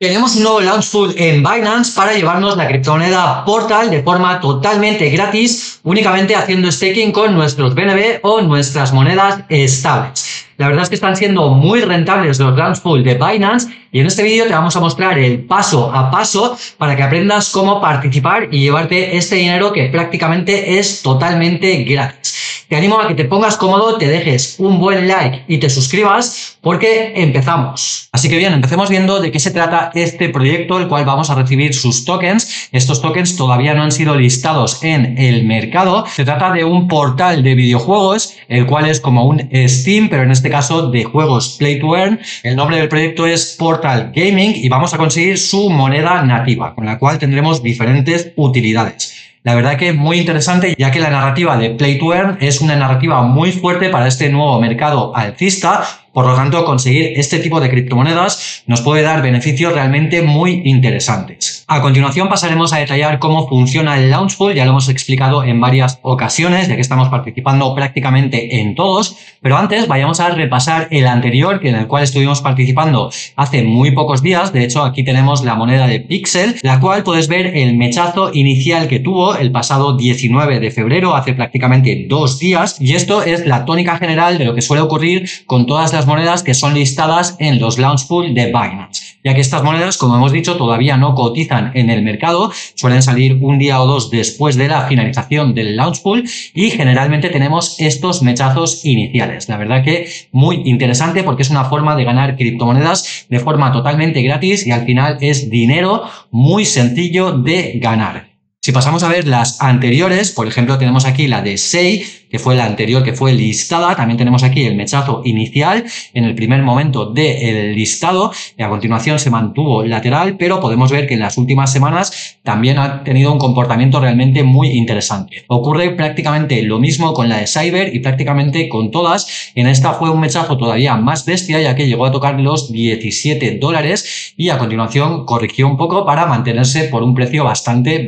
Tenemos un nuevo Launchpool en Binance para llevarnos la criptomoneda Portal de forma totalmente gratis, únicamente haciendo staking con nuestros BNB o nuestras monedas estables. La verdad es que están siendo muy rentables los Launchpool de Binance y en este vídeo te vamos a mostrar el paso a paso para que aprendas cómo participar y llevarte este dinero que prácticamente es totalmente gratis. Te animo a que te pongas cómodo, te dejes un buen like y te suscribas porque empezamos. Así que bien, empecemos viendo de qué se trata este proyecto, el cual vamos a recibir sus tokens. Estos tokens todavía no han sido listados en el mercado. Se trata de un portal de videojuegos, el cual es como un Steam, pero en este caso de juegos Play to Earn. El nombre del proyecto es Portal Gaming y vamos a conseguir su moneda nativa, con la cual tendremos diferentes utilidades. La verdad que es muy interesante, ya que la narrativa de Play to Earn es una narrativa muy fuerte para este nuevo mercado alcista. Por lo tanto, conseguir este tipo de criptomonedas nos puede dar beneficios realmente muy interesantes. A continuación pasaremos a detallar cómo funciona el Launchpool. Ya lo hemos explicado en varias ocasiones, ya que estamos participando prácticamente en todos. Pero antes vayamos a repasar el anterior, en el cual estuvimos participando hace muy pocos días. De hecho, aquí tenemos la moneda de Pixel, la cual puedes ver el mechazo inicial que tuvo el pasado 19 de febrero, hace prácticamente 2 días. Y esto es la tónica general de lo que suele ocurrir con todas las monedas que son listadas en los Launchpool de Binance, ya que estas monedas, como hemos dicho, todavía no cotizan en el mercado, suelen salir un día o dos después de la finalización del Launchpool y generalmente tenemos estos mechazos iniciales. La verdad que muy interesante porque es una forma de ganar criptomonedas de forma totalmente gratis y al final es dinero muy sencillo de ganar. Si pasamos a ver las anteriores, por ejemplo, tenemos aquí la de Sei, que fue la anterior que fue listada. También tenemos aquí el mechazo inicial en el primer momento del listado y a continuación se mantuvo lateral, pero podemos ver que en las últimas semanas también ha tenido un comportamiento realmente muy interesante. Ocurre prácticamente lo mismo con la de Cyber y prácticamente con todas. En esta fue un mechazo todavía más bestia, ya que llegó a tocar los 17 dólares y a continuación corrigió un poco para mantenerse por un precio bastante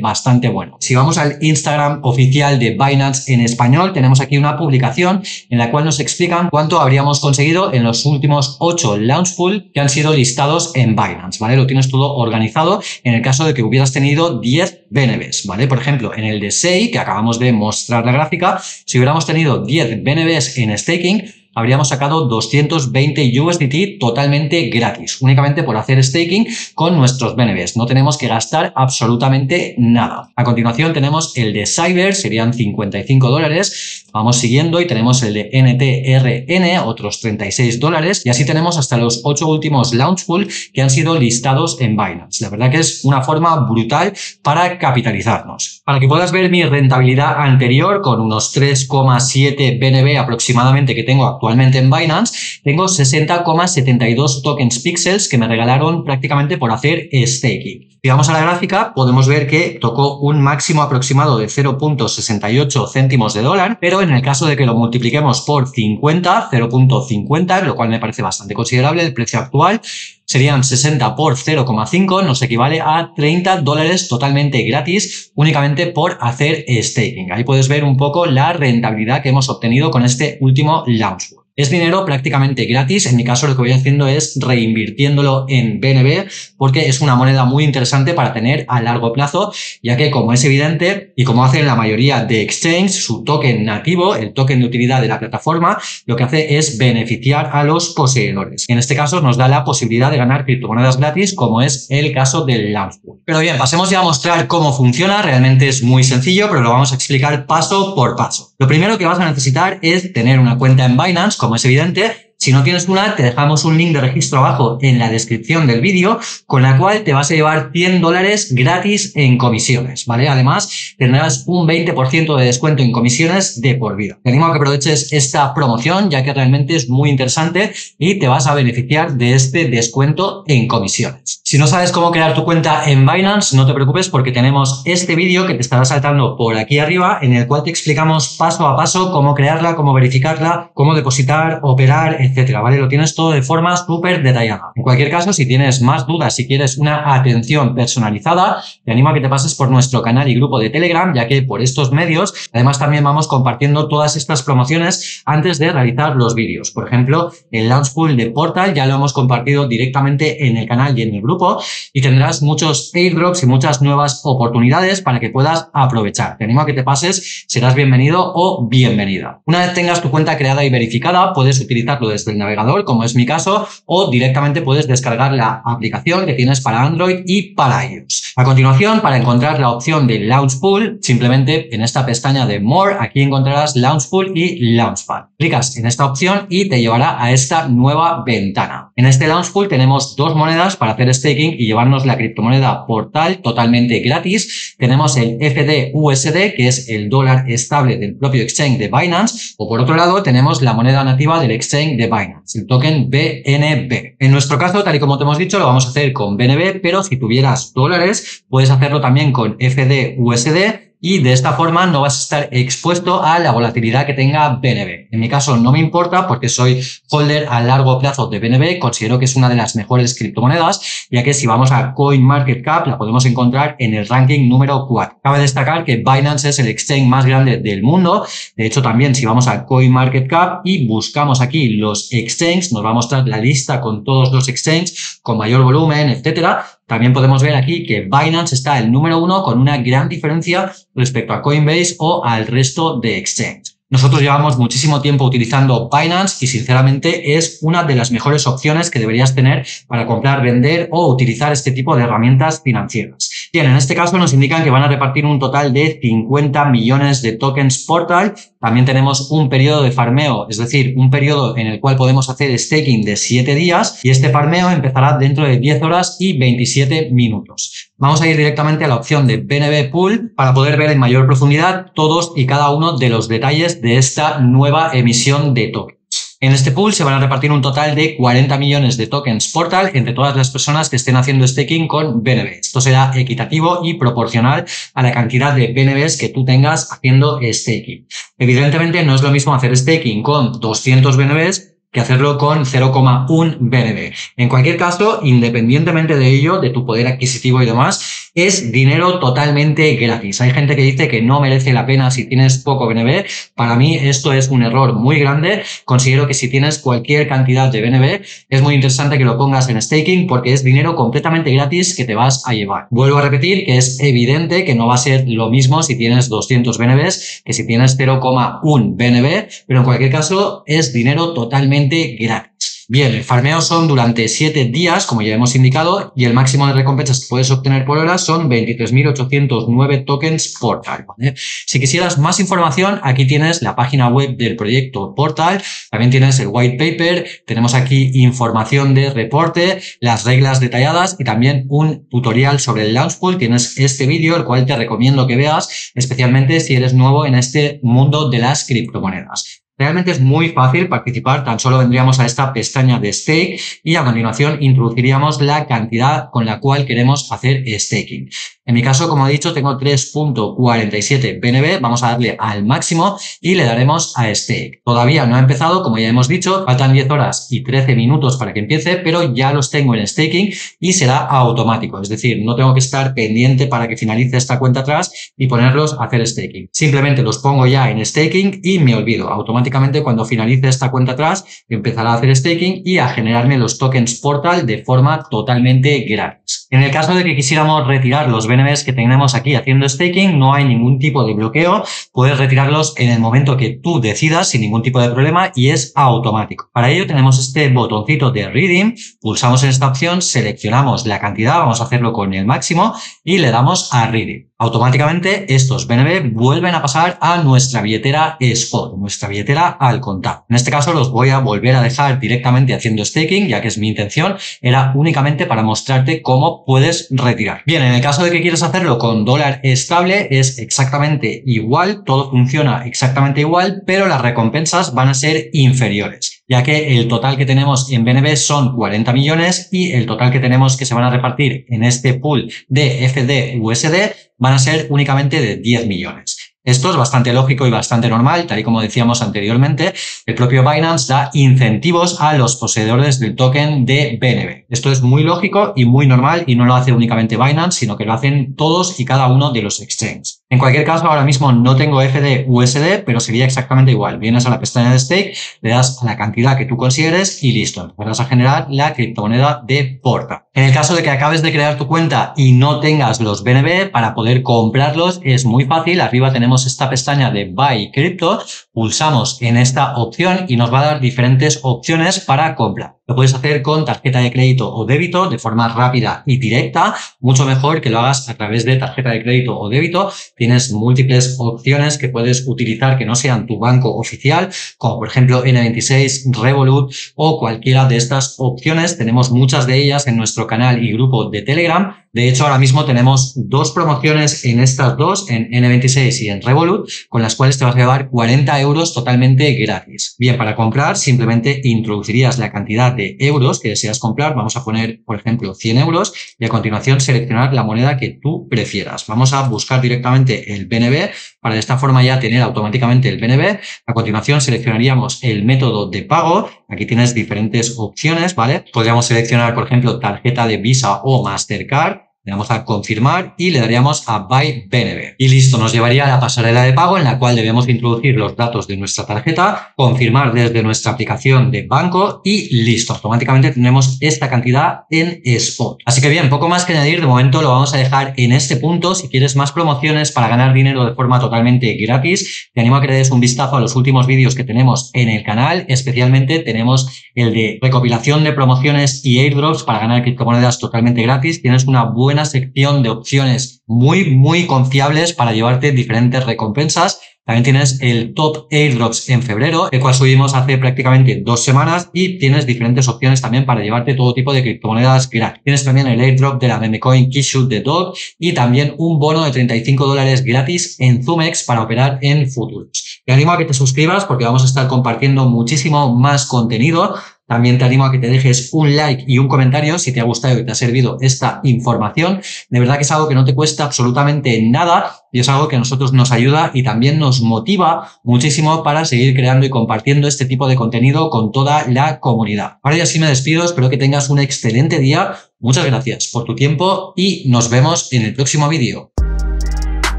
bueno. Si vamos al Instagram oficial de Binance en español, tenemos aquí una publicación en la cual nos explican cuánto habríamos conseguido en los últimos 8 Launchpool que han sido listados en Binance, ¿vale? Lo tienes todo organizado en el caso de que hubieras tenido 10 BNBs, ¿vale? Por ejemplo, en el de Sei, que acabamos de mostrar la gráfica, si hubiéramos tenido 10 BNBs en staking, habríamos sacado 220 USDT totalmente gratis, únicamente por hacer staking con nuestros BNBs. No tenemos que gastar absolutamente nada. A continuación tenemos el de Cyber, serían 55 dólares. Vamos siguiendo y tenemos el de NTRN, otros 36 dólares. Y así tenemos hasta los 8 últimos Launchpool que han sido listados en Binance. La verdad que es una forma brutal para capitalizarnos. Para que puedas ver mi rentabilidad anterior, con unos 3,7 BNB aproximadamente que tengo actualmente en Binance, tengo 60,72 tokens Pixels que me regalaron prácticamente por hacer staking. Si vamos a la gráfica, podemos ver que tocó un máximo aproximado de 0,68 céntimos de dólar, pero en el caso de que lo multipliquemos por 50, 0,50, lo cual me parece bastante considerable, el precio actual serían 60 por 0,5, nos equivale a 30 dólares totalmente gratis, únicamente por hacer staking. Ahí puedes ver un poco la rentabilidad que hemos obtenido con este último Launchpool. Es dinero prácticamente gratis. En mi caso lo que voy haciendo es reinvirtiéndolo en BNB porque es una moneda muy interesante para tener a largo plazo, ya que, como es evidente y como hacen la mayoría de exchanges, su token nativo, el token de utilidad de la plataforma, lo que hace es beneficiar a los poseedores. En este caso nos da la posibilidad de ganar criptomonedas gratis, como es el caso del Launchpool. Pero bien, pasemos ya a mostrar cómo funciona. Realmente es muy sencillo, pero lo vamos a explicar paso por paso. Lo primero que vas a necesitar es tener una cuenta en Binance. Como es evidente, si no tienes una, te dejamos un link de registro abajo en la descripción del vídeo, con la cual te vas a llevar 100 dólares gratis en comisiones, ¿vale? Además, tendrás un 20% de descuento en comisiones de por vida. Te animo a que aproveches esta promoción, ya que realmente es muy interesante y te vas a beneficiar de este descuento en comisiones. Si no sabes cómo crear tu cuenta en Binance, no te preocupes porque tenemos este vídeo que te estará saltando por aquí arriba, en el cual te explicamos paso a paso cómo crearla, cómo verificarla, cómo depositar, operar, etc. etcétera, ¿vale? Lo tienes todo de forma súper detallada. En cualquier caso, si tienes más dudas, si quieres una atención personalizada, te animo a que te pases por nuestro canal y grupo de Telegram, ya que por estos medios, además también vamos compartiendo todas estas promociones antes de realizar los vídeos. Por ejemplo, el Launchpool de Portal ya lo hemos compartido directamente en el canal y en el grupo y tendrás muchos airdrops y muchas nuevas oportunidades para que puedas aprovechar. Te animo a que te pases, serás bienvenido o bienvenida. Una vez tengas tu cuenta creada y verificada, puedes utilizarlo desde el navegador, como es mi caso, o directamente puedes descargar la aplicación que tienes para Android y para iOS. A continuación, para encontrar la opción de Launchpool, simplemente en esta pestaña de More, aquí encontrarás Launchpool y Launchpad. Clicas en esta opción y te llevará a esta nueva ventana. En este Launchpool tenemos dos monedas para hacer staking y llevarnos la criptomoneda Portal totalmente gratis. Tenemos el FDUSD, que es el dólar estable del propio exchange de Binance, o por otro lado tenemos la moneda nativa del exchange de Binance, el token BNB. En nuestro caso, tal y como te hemos dicho, lo vamos a hacer con BNB, pero si tuvieras dólares, puedes hacerlo también con FDUSD, y de esta forma no vas a estar expuesto a la volatilidad que tenga BNB. En mi caso no me importa porque soy holder a largo plazo de BNB, considero que es una de las mejores criptomonedas, ya que si vamos a CoinMarketCap la podemos encontrar en el ranking número 4. Cabe destacar que Binance es el exchange más grande del mundo, de hecho también si vamos a CoinMarketCap y buscamos aquí los exchanges, nos va a mostrar la lista con todos los exchanges con mayor volumen, etcétera. También podemos ver aquí que Binance está el número 1 con una gran diferencia respecto a Coinbase o al resto de exchange. Nosotros llevamos muchísimo tiempo utilizando Binance y sinceramente es una de las mejores opciones que deberías tener para comprar, vender o utilizar este tipo de herramientas financieras. Bien, en este caso nos indican que van a repartir un total de 50 millones de tokens Portal. También tenemos un periodo de farmeo, es decir, un periodo en el cual podemos hacer staking de 7 días y este farmeo empezará dentro de 10 horas y 27 minutos. Vamos a ir directamente a la opción de BNB Pool para poder ver en mayor profundidad todos y cada uno de los detalles de esta nueva emisión de tokens. En este pool se van a repartir un total de 40 millones de tokens Portal entre todas las personas que estén haciendo staking con BNB. Esto será equitativo y proporcional a la cantidad de BNBs que tú tengas haciendo staking. Evidentemente no es lo mismo hacer staking con 200 BNBs que hacerlo con 0,1 BNB. En cualquier caso, independientemente de ello, de tu poder adquisitivo y demás, es dinero totalmente gratis. Hay gente que dice que no merece la pena si tienes poco BNB. Para mí esto es un error muy grande. Considero que si tienes cualquier cantidad de BNB es muy interesante que lo pongas en staking porque es dinero completamente gratis que te vas a llevar. Vuelvo a repetir que es evidente que no va a ser lo mismo si tienes 200 BNBs que si tienes 0,1 BNB, pero en cualquier caso es dinero totalmente gratis. Bien, el farmeo son durante 7 días, como ya hemos indicado, y el máximo de recompensas que puedes obtener por hora son 23.809 tokens Portal, ¿vale? Si quisieras más información, aquí tienes la página web del proyecto Portal, también tienes el white paper, tenemos aquí información de reporte, las reglas detalladas y también un tutorial sobre el Launchpool. Tienes este vídeo, el cual te recomiendo que veas, especialmente si eres nuevo en este mundo de las criptomonedas. Realmente es muy fácil participar, tan solo vendríamos a esta pestaña de Stake y a continuación introduciríamos la cantidad con la cual queremos hacer staking. En mi caso, como he dicho, tengo 3.47 BNB, vamos a darle al máximo y le daremos a Stake. Todavía no ha empezado, como ya hemos dicho, faltan 10 horas y 13 minutos para que empiece, pero ya los tengo en staking y será automático, es decir, no tengo que estar pendiente para que finalice esta cuenta atrás y ponerlos a hacer staking. Simplemente los pongo ya en staking y me olvido automáticamente. Cuando finalice esta cuenta atrás empezará a hacer staking y a generarme los tokens Portal de forma totalmente gratis. En el caso de que quisiéramos retirar los BNBs que tenemos aquí haciendo staking, no hay ningún tipo de bloqueo, puedes retirarlos en el momento que tú decidas sin ningún tipo de problema y es automático. Para ello tenemos este botoncito de Redeem, pulsamos en esta opción, seleccionamos la cantidad, vamos a hacerlo con el máximo y le damos a Redeem. Automáticamente estos BNB vuelven a pasar a nuestra billetera Spot, nuestra billetera al contado. En este caso los voy a volver a dejar directamente haciendo staking, ya que es mi intención, era únicamente para mostrarte cómo puedes retirar. Bien, en el caso de que quieras hacerlo con dólar estable es exactamente igual, todo funciona exactamente igual, pero las recompensas van a ser inferiores, ya que el total que tenemos en BNB son 40 millones y el total que tenemos que se van a repartir en este pool de FDUSD van a ser únicamente de 10 millones. Esto es bastante lógico y bastante normal, tal y como decíamos anteriormente, el propio Binance da incentivos a los poseedores del token de BNB. Esto es muy lógico y muy normal y no lo hace únicamente Binance, sino que lo hacen todos y cada uno de los exchanges. En cualquier caso, ahora mismo no tengo FDUSD, pero sería exactamente igual. Vienes a la pestaña de Stake, le das a la cantidad que tú consideres y listo, empezarás a generar la criptomoneda de Portal. En el caso de que acabes de crear tu cuenta y no tengas los BNB, para poder comprarlos es muy fácil. Arriba tenemos esta pestaña de Buy Crypto, pulsamos en esta opción y nos va a dar diferentes opciones para comprar. Lo puedes hacer con tarjeta de crédito o débito de forma rápida y directa. Mucho mejor que lo hagas a través de tarjeta de crédito o débito. Tienes múltiples opciones que puedes utilizar que no sean tu banco oficial, como por ejemplo N26, Revolut o cualquiera de estas opciones. Tenemos muchas de ellas en nuestro canal y grupo de Telegram. De hecho, ahora mismo tenemos dos promociones en estas dos, en N26 y en Revolut, con las cuales te vas a llevar 40 euros totalmente gratis. Bien, para comprar simplemente introducirías la cantidad de euros que deseas comprar. Vamos a poner, por ejemplo, 100 euros y a continuación seleccionar la moneda que tú prefieras. Vamos a buscar directamente el BNB para de esta forma ya tener automáticamente el BNB. A continuación seleccionaríamos el método de pago. Aquí tienes diferentes opciones, ¿vale? Podríamos seleccionar, por ejemplo, tarjeta de Visa o Mastercard. Le damos a confirmar y le daríamos a Buy BNB. Y listo, nos llevaría a la pasarela de pago en la cual debemos introducir los datos de nuestra tarjeta, confirmar desde nuestra aplicación de banco y listo. Automáticamente tenemos esta cantidad en spot. Así que bien, poco más que añadir. De momento lo vamos a dejar en este punto. Si quieres más promociones para ganar dinero de forma totalmente gratis, te animo a que le des un vistazo a los últimos vídeos que tenemos en el canal. Especialmente tenemos el de recopilación de promociones y airdrops para ganar criptomonedas totalmente gratis. Tienes una buena sección de opciones muy confiables para llevarte diferentes recompensas. También tienes el Top Airdrops en febrero, el cual subimos hace prácticamente 2 semanas, y tienes diferentes opciones también para llevarte todo tipo de criptomonedas gratis. Tienes también el Airdrop de la memecoin Keyshot de DOT y también un bono de $35 gratis en Zumex para operar en futuros. Te animo a que te suscribas porque vamos a estar compartiendo muchísimo más contenido. También te animo a que te dejes un like y un comentario si te ha gustado y te ha servido esta información. De verdad que es algo que no te cuesta absolutamente nada y es algo que a nosotros nos ayuda y también nos motiva muchísimo para seguir creando y compartiendo este tipo de contenido con toda la comunidad. Ahora ya sí me despido, espero que tengas un excelente día. Muchas gracias por tu tiempo y nos vemos en el próximo vídeo.